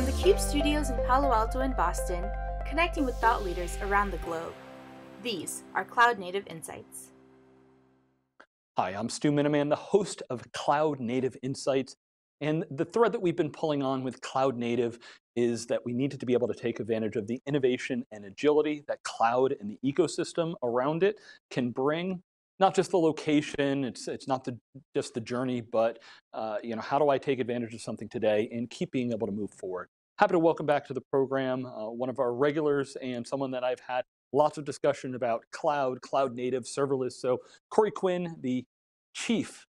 From the CUBE studios in Palo Alto and Boston, connecting with thought leaders around the globe, these are Cloud Native Insights. Hi, I'm Stu Miniman, the host of Cloud Native Insights. And the thread that we've been pulling on with Cloud Native is that we needed to be able to take advantage of the innovation and agility that cloud and the ecosystem around it can bring. Not just the location, it's not just the journey, but you know, how do I take advantage of something today and keep being able to move forward? Happy to welcome back to the program one of our regulars and someone that I've had lots of discussion about cloud, cloud native, serverless. So Corey Quinn, the chief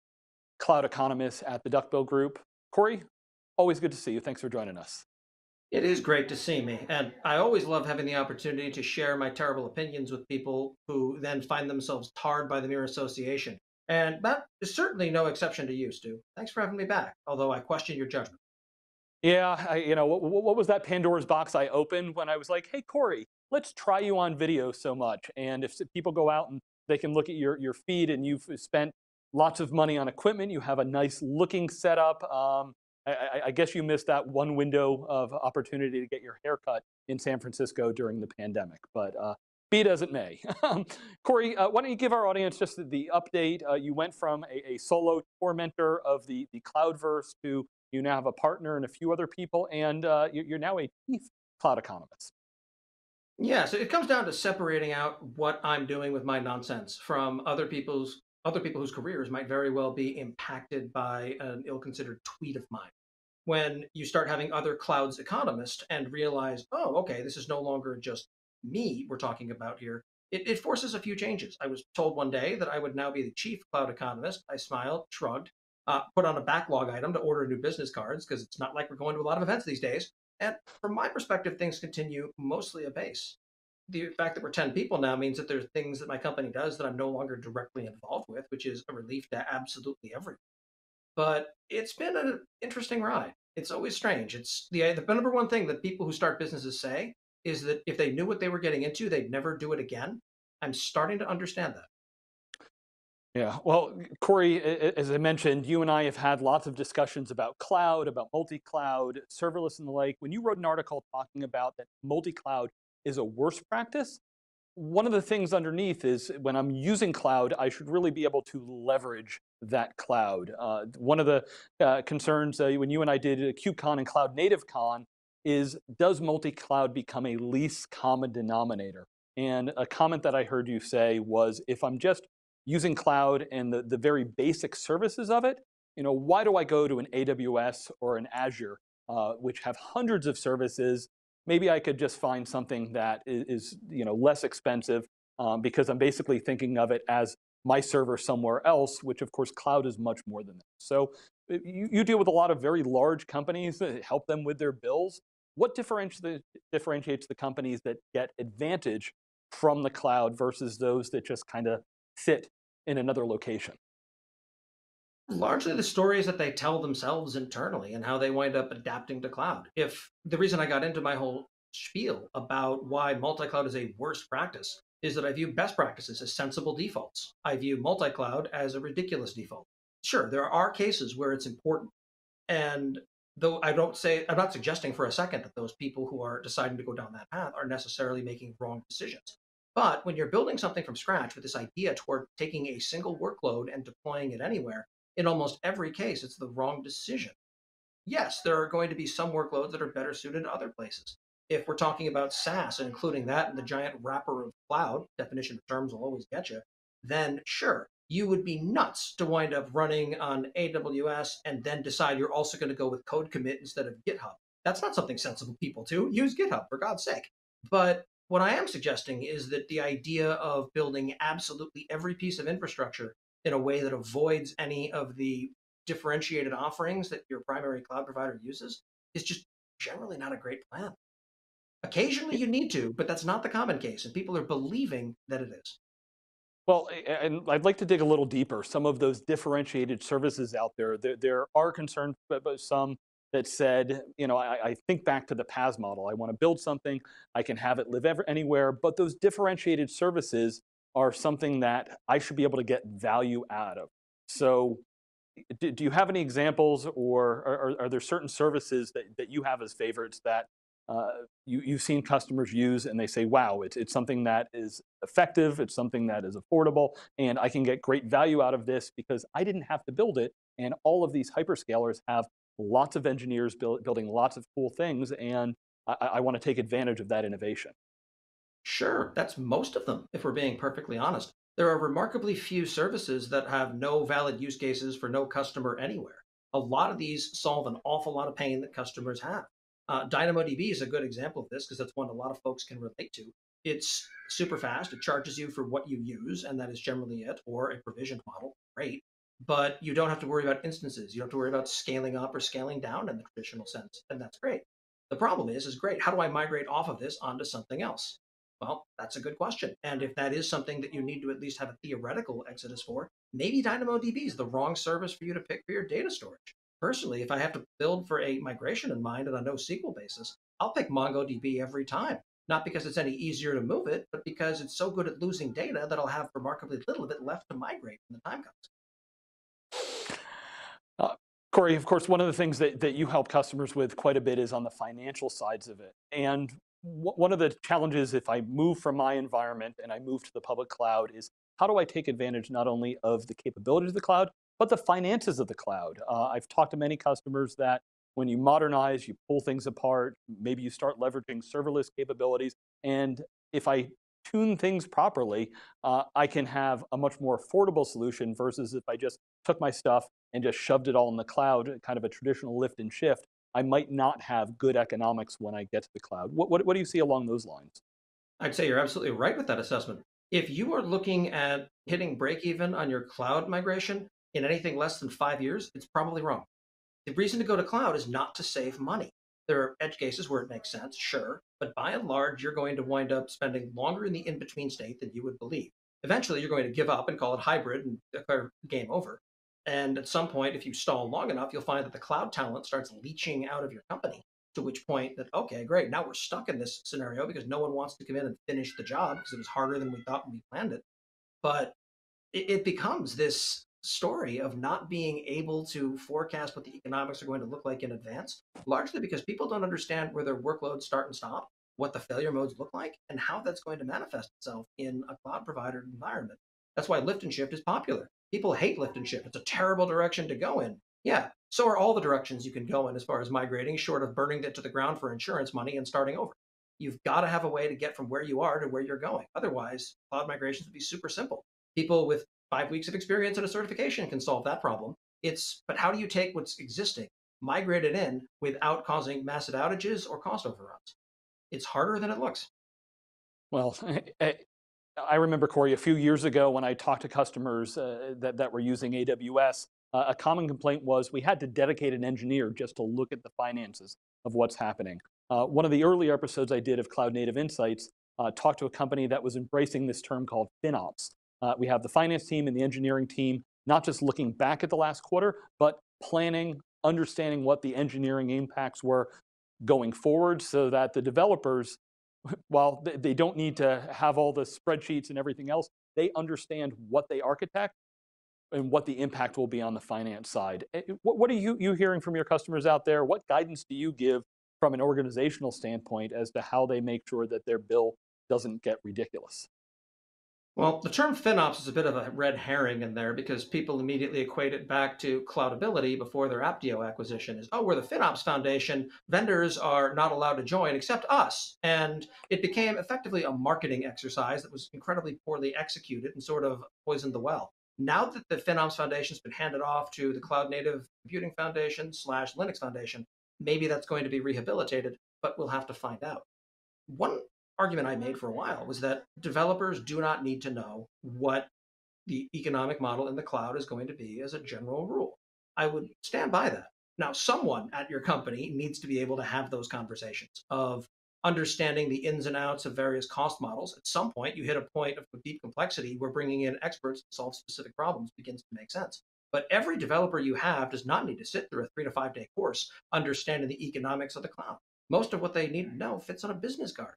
cloud economist at the Duckbill Group. Corey, always good to see you. Thanks for joining us. It is great to see me, and I always love having the opportunity to share my terrible opinions with people who then find themselves tarred by the mere association. And that is certainly no exception to you, Stu. Thanks for having me back, although I question your judgment. Yeah, you know, what was that Pandora's box I opened when I was like, hey, Corey, let's try you on video so much. And if people go out and they can look at your feed and you've spent lots of money on equipment, you have a nice looking setup. I guess you missed that one window of opportunity to get your haircut in San Francisco during the pandemic, but be it as it may. Corey, why don't you give our audience just the update? You went from a solo tormentor of the Cloudverse to you now have a partner and a few other people, and you're now a chief cloud economist. Yeah, so it comes down to separating out what I'm doing with my nonsense from other people whose careers might very well be impacted by an ill-considered tweet of mine. When you start having other clouds economists and realize, oh, okay, this is no longer just me we're talking about here, it forces a few changes. I was told one day that I would now be the chief cloud economist. I smiled, shrugged, put on a backlog item to order new business cards, because it's not like we're going to a lot of events these days. And from my perspective, things continue mostly apace. The fact that we're 10 people now means that there are things that my company does that I'm no longer directly involved with, which is a relief to absolutely everyone. But it's been an interesting ride. It's always strange. It's the number one thing that people who start businesses say is that if they knew what they were getting into, they'd never do it again. I'm starting to understand that. Yeah, well, Corey, as I mentioned, you and I have had lots of discussions about cloud, about multi-cloud, serverless and the like. When you wrote an article talking about that multi-cloud is a worse practice, one of the things underneath is when I'm using cloud, I should really be able to leverage that cloud. One of the concerns when you and I did KubeCon and CloudNativeCon is, does multi-cloud become a least common denominator? And a comment that I heard you say was, if I'm just using cloud and the very basic services of it, you know, why do I go to an AWS or an Azure, which have hundreds of services? Maybe I could just find something that is, you know, less expensive, because I'm basically thinking of it as my server somewhere else, which of course cloud is much more than that. So you deal with a lot of very large companies that help them with their bills. What differentiates the companies that get advantage from the cloud versus those that just kind of sit in another location? Largely the stories that they tell themselves internally and how they wind up adapting to cloud. If the reason I got into my whole spiel about why multi-cloud is a worse practice is that I view best practices as sensible defaults. I view multi-cloud as a ridiculous default. Sure, there are cases where it's important. And though I'm not suggesting for a second that those people who are deciding to go down that path are necessarily making wrong decisions. But when you're building something from scratch with this idea toward taking a single workload and deploying it anywhere, in almost every case, it's the wrong decision. Yes, there are going to be some workloads that are better suited to other places. If we're talking about SaaS and including that in the giant wrapper of cloud, definition of terms will always get you, then sure, you would be nuts to wind up running on AWS and then decide you're also going to go with code commit instead of GitHub. That's not something sensible people do. Use GitHub, for God's sake. But what I am suggesting is that the idea of building absolutely every piece of infrastructure in a way that avoids any of the differentiated offerings that your primary cloud provider uses is just generally not a great plan. Occasionally you need to, but that's not the common case, and people are believing that it is. Well, and I'd like to dig a little deeper. Some of those differentiated services out there, there are concerns, but some that said, you know, I think back to the PaaS model. I want to build something, I can have it live anywhere, but those differentiated services are something that I should be able to get value out of. So do you have any examples, or are there certain services that you have as favorites that you've seen customers use and they say, wow, it's something that is effective, it's something that is affordable, and I can get great value out of this because I didn't have to build it, and all of these hyperscalers have lots of engineers building lots of cool things, and I want to take advantage of that innovation? Sure, that's most of them, if we're being perfectly honest. There are remarkably few services that have no valid use cases for no customer anywhere. A lot of these solve an awful lot of pain that customers have. DynamoDB is a good example of this because that's one a lot of folks can relate to. It's super fast. It charges you for what you use, and that is generally it, or a provisioned model. Great. But you don't have to worry about instances. You don't have to worry about scaling up or scaling down in the traditional sense, and that's great. The problem is great, how do I migrate off of this onto something else? Well, that's a good question. And if that is something that you need to at least have a theoretical exodus for, maybe DynamoDB is the wrong service for you to pick for your data storage. Personally, if I have to build for a migration in mind on a NoSQL basis, I'll pick MongoDB every time. Not because it's any easier to move it, but because it's so good at losing data that I'll have remarkably little of it left to migrate when the time comes. Corey, of course, one of the things that you help customers with quite a bit is on the financial sides of it. And one of the challenges if I move from my environment and I move to the public cloud is, how do I take advantage not only of the capabilities of the cloud, but the finances of the cloud? I've talked to many customers that when you modernize, you pull things apart, maybe you start leveraging serverless capabilities, and if I tune things properly, I can have a much more affordable solution versus if I just took my stuff and just shoved it all in the cloud, kind of a traditional lift and shift. I might not have good economics when I get to the cloud. What do you see along those lines? I'd say you're absolutely right with that assessment. If you are looking at hitting break even on your cloud migration, in anything less than 5 years, it's probably wrong. The reason to go to cloud is not to save money. There are edge cases where it makes sense, sure, but by and large, you're going to wind up spending longer in the in-between state than you would believe. Eventually, you're going to give up and call it hybrid and declare game over. And at some point, if you stall long enough, you'll find that the cloud talent starts leaching out of your company, to which point that, okay, great, now we're stuck in this scenario because no one wants to come in and finish the job because it was harder than we thought when we planned it. But it becomes this story of not being able to forecast what the economics are going to look like in advance, largely because people don't understand where their workloads start and stop, what the failure modes look like, and how that's going to manifest itself in a cloud provider environment. That's why lift and shift is popular. People hate lift and shift. It's a terrible direction to go in. Yeah, so are all the directions you can go in as far as migrating, short of burning it to the ground for insurance money and starting over. You've got to have a way to get from where you are to where you're going. Otherwise, cloud migrations would be super simple. People with 5 weeks of experience and a certification can solve that problem. But how do you take what's existing, migrate it in without causing massive outages or cost overruns? It's harder than it looks. Well, I remember, Corey, a few years ago when I talked to customers that were using AWS, a common complaint was we had to dedicate an engineer just to look at the finances of what's happening. One of the early episodes I did of Cloud Native Insights talked to a company that was embracing this term called FinOps. We have the finance team and the engineering team, not just looking back at the last quarter, but planning, understanding what the engineering impacts were going forward so that the developers, while they don't need to have all the spreadsheets and everything else, they understand what they architect and what the impact will be on the finance side. What are you hearing from your customers out there? What guidance do you give from an organizational standpoint as to how they make sure that their bill doesn't get ridiculous? Well, the term FinOps is a bit of a red herring in there because people immediately equate it back to Cloudability before their AppDio acquisition is, oh, we're the FinOps Foundation, vendors are not allowed to join except us. And it became effectively a marketing exercise that was incredibly poorly executed and sort of poisoned the well. Now that the FinOps Foundation has been handed off to the Cloud Native Computing Foundation / Linux Foundation, maybe that's going to be rehabilitated, but we'll have to find out. One argument I made for a while was that developers do not need to know what the economic model in the cloud is going to be as a general rule. I would stand by that. Now, someone at your company needs to be able to have those conversations of understanding the ins and outs of various cost models. At some point, you hit a point of deep complexity where bringing in experts to solve specific problems begins to make sense. But every developer you have does not need to sit through a 3 to 5 day course understanding the economics of the cloud. Most of what they need to know fits on a business card.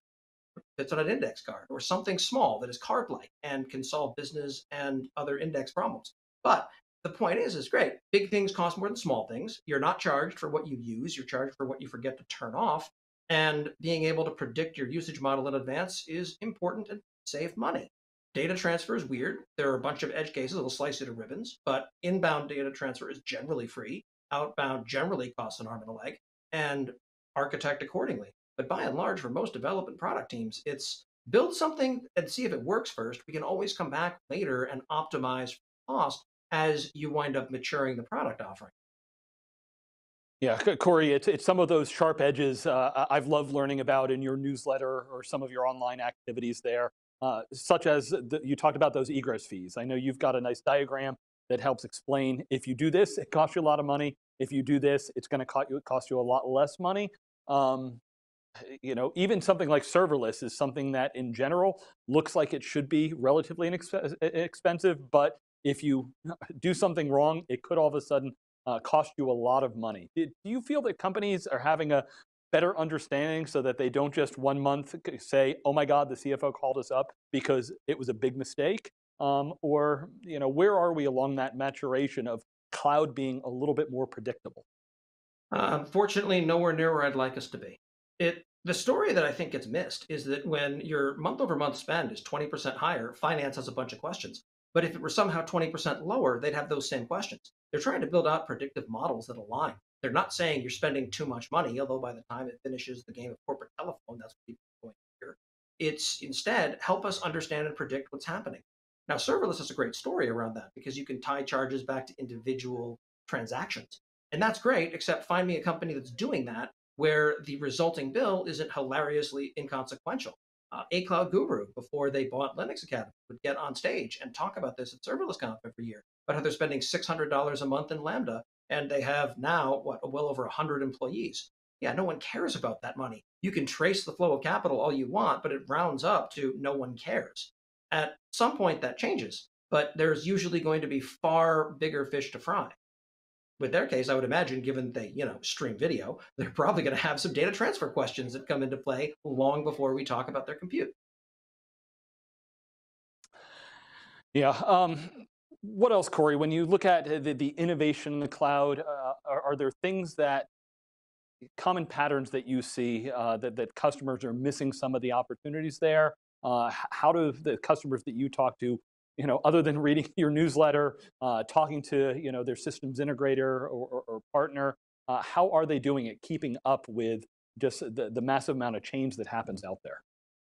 Fits on an index card or something small that is card-like and can solve business and other index problems. But The point is great. Big things cost more than small things. You're not charged for what you use. You're charged for what you forget to turn off. And being able to predict your usage model in advance is important and save money. Data transfer is weird. There are a bunch of edge cases that will slice you to ribbons, but inbound data transfer is generally free. Outbound generally costs an arm and a leg, and architect accordingly. But by and large, for most development product teams, it's build something and see if it works first. We can always come back later and optimize cost as you wind up maturing the product offering. Yeah, Corey, it's some of those sharp edges I've loved learning about in your newsletter or some of your online activities there, such as you talked about those egress fees. I know you've got a nice diagram that helps explain, if you do this, it costs you a lot of money. If you do this, it's going to cost you a lot less money. You know, even something like serverless is something that in general looks like it should be relatively inexpensive, but if you do something wrong, it could all of a sudden cost you a lot of money. Do you feel that companies are having a better understanding so that they don't just one month say, oh my God, the CFO called us up because it was a big mistake? Or you know, where are we along that maturation of cloud being a little bit more predictable? Unfortunately, nowhere near where I'd like us to be. The story that I think gets missed is that when your month over month spend is 20% higher, finance has a bunch of questions. But if it were somehow 20% lower, they'd have those same questions. They're trying to build out predictive models that align. They're not saying you're spending too much money, although by the time it finishes the game of corporate telephone, that's what people are going to hear. It's instead, help us understand and predict what's happening. Now, serverless is a great story around that because you can tie charges back to individual transactions. And that's great, except find me a company that's doing that where the resulting bill isn't hilariously inconsequential. A Cloud Guru, before they bought Linux Academy, would get on stage and talk about this at ServerlessConf every year, about how they're spending $600 a month in Lambda, and they have now, what, well over 100 employees. Yeah, no one cares about that money. You can trace the flow of capital all you want, but it rounds up to no one cares. At some point that changes, but there's usually going to be far bigger fish to fry. With their case, I would imagine, given they, you know, stream video, they're probably going to have some data transfer questions that come into play long before we talk about their compute. Yeah. What else, Corey? When you look at the innovation in the cloud, are there things that, common patterns that you see that customers are missing some of the opportunities there? How do the customers that you talk to, you know, other than reading your newsletter, talking to, you know, their systems integrator or partner, how are they doing it, keeping up with just the massive amount of change that happens out there?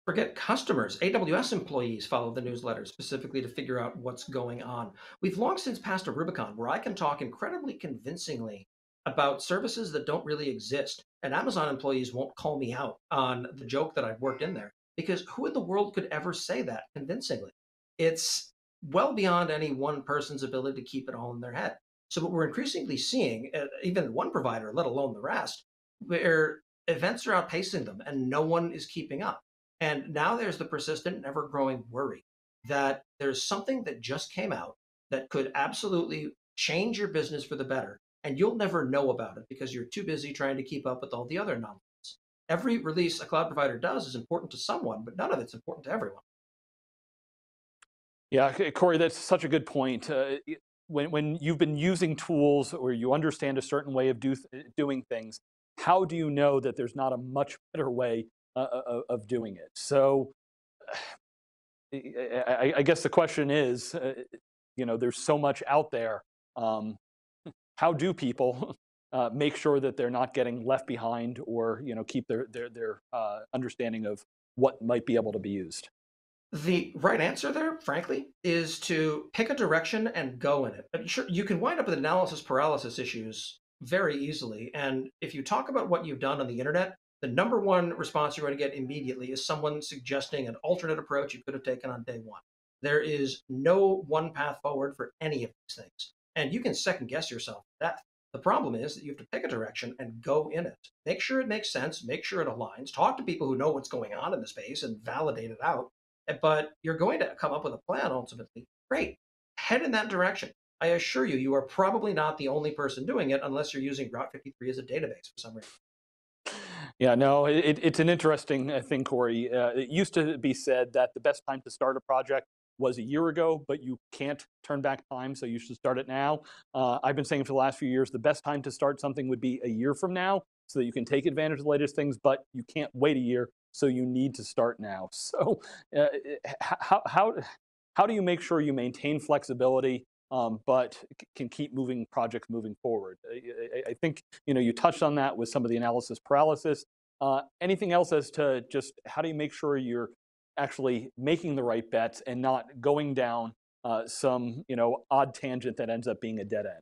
Forget customers, AWS employees follow the newsletter specifically to figure out what's going on. We've long since passed a Rubicon where I can talk incredibly convincingly about services that don't really exist, and Amazon employees won't call me out on the joke that I've worked in there. Because who in the world could ever say that convincingly? It's well beyond any one person's ability to keep it all in their head. So what we're increasingly seeing, even one provider, let alone the rest, where events are outpacing them and no one is keeping up. And now there's the persistent, ever-growing worry that there's something that just came out that could absolutely change your business for the better, and you'll never know about it because you're too busy trying to keep up with all the other nonsense. Every release a cloud provider does is important to someone, but none of it's important to everyone. Yeah, Corey, that's such a good point. When you've been using tools or you understand a certain way of doing things, how do you know that there's not a much better way of doing it? So I guess the question is, you know, there's so much out there. How do people make sure that they're not getting left behind, or you know, keep their understanding of what might be able to be used? The right answer there, frankly, is to pick a direction and go in it. I'm sure you can wind up with analysis paralysis issues very easily, and if you talk about what you've done on the internet, the number one response you're going to get immediately is someone suggesting an alternate approach you could have taken on day one. There is no one path forward for any of these things, and you can second guess yourself. The problem is that you have to pick a direction and go in it. Make sure it makes sense, make sure it aligns, talk to people who know what's going on in the space and validate it out. But you're going to come up with a plan ultimately. Great, head in that direction. I assure you, you are probably not the only person doing it unless you're using Route 53 as a database for some reason. Yeah, no, it's an interesting thing, Corey. It used to be said that the best time to start a project was a year ago, but you can't turn back time, so you should start it now. I've been saying for the last few years, the best time to start something would be a year from now, so that you can take advantage of the latest things, but you can't wait a year, so you need to start now. So how do you make sure you maintain flexibility, but can keep moving projects moving forward? I think you touched on that with some of the analysis paralysis. Anything else as to just how do you make sure you're actually making the right bets and not going down some odd tangent that ends up being a dead end?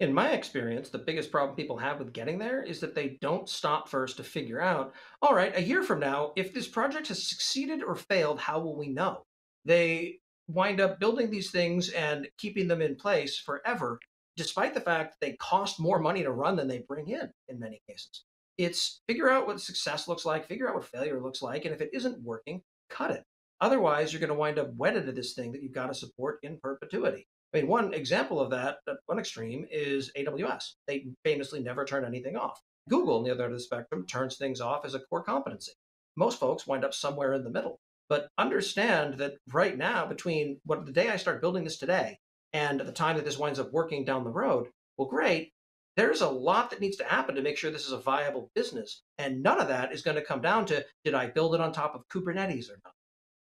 In my experience, the biggest problem people have with getting there is that they don't stop first to figure out, all right, a year from now, if this project has succeeded or failed, how will we know? They wind up building these things and keeping them in place forever, despite the fact that they cost more money to run than they bring in many cases. It's figure out what success looks like, figure out what failure looks like, and if it isn't working, cut it. Otherwise, you're going to wind up wedded to this thing that you've got to support in perpetuity. I mean, one example of that, at one extreme, is AWS. They famously never turn anything off. Google, on the other end of the spectrum, turns things off as a core competency. Most folks wind up somewhere in the middle. But understand that right now, between the day I start building this today and the time that this winds up working down the road, well, great. There's a lot that needs to happen to make sure this is a viable business. And none of that is going to come down to, did I build it on top of Kubernetes or not?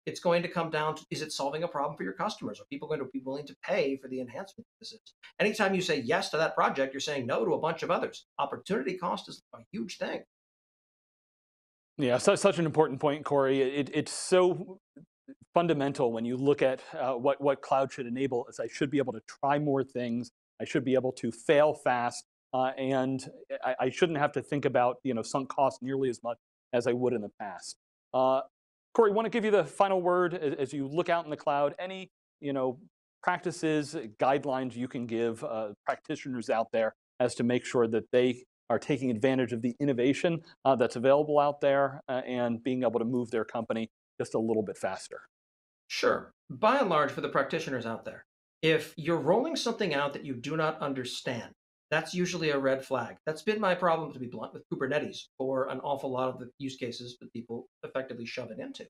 It's going to come down to, is it solving a problem for your customers? Are people going to be willing to pay for the enhancement this is? Anytime you say yes to that project, you're saying no to a bunch of others. Opportunity cost is a huge thing. Yeah, so, such an important point, Corey. It's so fundamental when you look at what cloud should enable is I should be able to try more things. I should be able to fail fast. And I shouldn't have to think about sunk costs nearly as much as I would in the past. Corey, want to give you the final word as you look out in the cloud. Any practices, guidelines you can give practitioners out there as to make sure that they are taking advantage of the innovation that's available out there and being able to move their company just a little bit faster? Sure. By and large, for the practitioners out there, if you're rolling something out that you do not understand, that's usually a red flag. That's been my problem, to be blunt, with Kubernetes for an awful lot of the use cases that people effectively shove it into.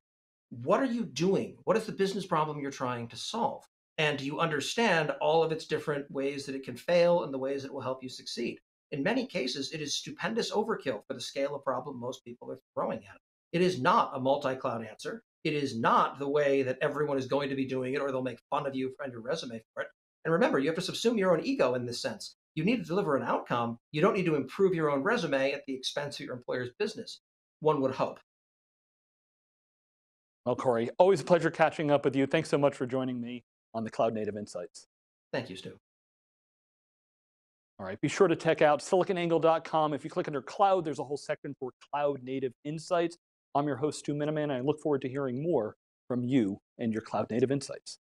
What are you doing? What is the business problem you're trying to solve? And do you understand all of its different ways that it can fail and the ways that will help you succeed? In many cases, it is stupendous overkill for the scale of problem most people are throwing at it. It is not a multi-cloud answer. It is not the way that everyone is going to be doing it, or they'll make fun of you and your resume for it. And remember, you have to subsume your own ego in this sense. You need to deliver an outcome. You don't need to improve your own resume at the expense of your employer's business, one would hope. Well, Corey, always a pleasure catching up with you. Thanks so much for joining me on the Cloud Native Insights. Thank you, Stu. All right, be sure to check out siliconangle.com. If you click under Cloud, there's a whole section for Cloud Native Insights. I'm your host, Stu Miniman, and I look forward to hearing more from you and your Cloud Native Insights.